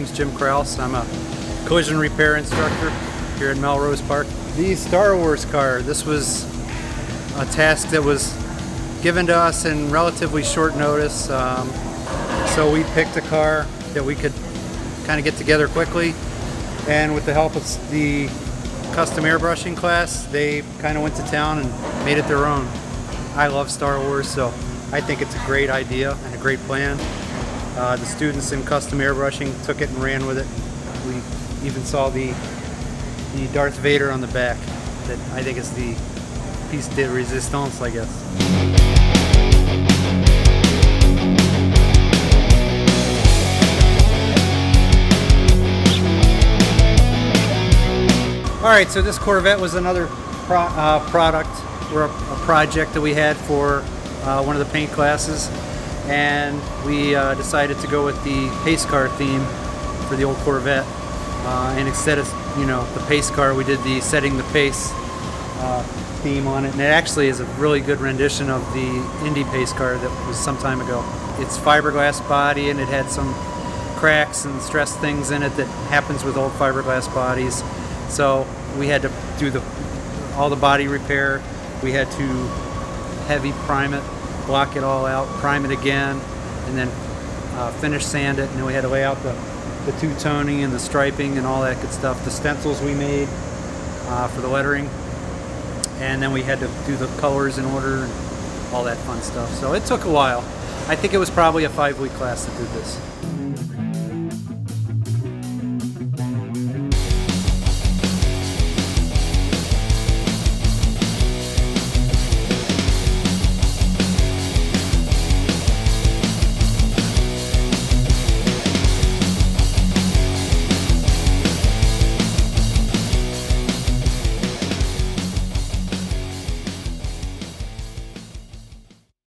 name's Jim Krause. I'm a collision repair instructor here in Melrose Park. The Star Wars car, this was a task that was given to us in relatively short notice. So we picked a car that we could kind of get together quickly, and with the help of the custom airbrushing class, they kind of went to town and made it their own. I love Star Wars, so I think it's a great idea and a great plan. The students in custom airbrushing took it and ran with it. We even saw the Darth Vader on the back, that I think is the piece de resistance, I guess. Alright, so this Corvette was another project that we had for one of the paint classes, and we decided to go with the pace car theme for the old Corvette, and instead of, you know, the pace car, we did the setting the pace theme on it, and it actually is a really good rendition of the Indy pace car that was some time ago. It's fiberglass body, and it had some cracks and stress things in it that happens with old fiberglass bodies. So we had to do all the body repair. We had to heavy prime it, block it all out, prime it again, and then finish sand it. And then we had to lay out the two-toning and the striping and all that good stuff. The stencils we made for the lettering. And then we had to do the colors in order and all that fun stuff. So it took a while. I think it was probably a 5-week class that did this.